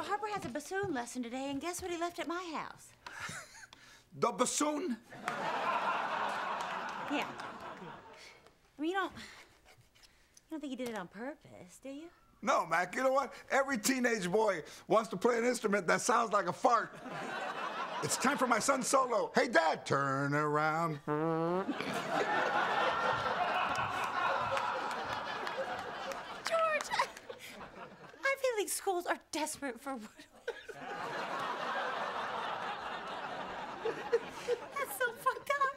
Mr. Harper has a bassoon lesson today, and guess what he left at my house? The bassoon? Yeah. I mean, you don't think he did it on purpose, do you? No, Mac. You know what? Every teenage boy wants to play an instrument that sounds like a fart. It's time for my son's solo. Hey, Dad, turn around. Schools are desperate for woodwinds. That's so fucked up.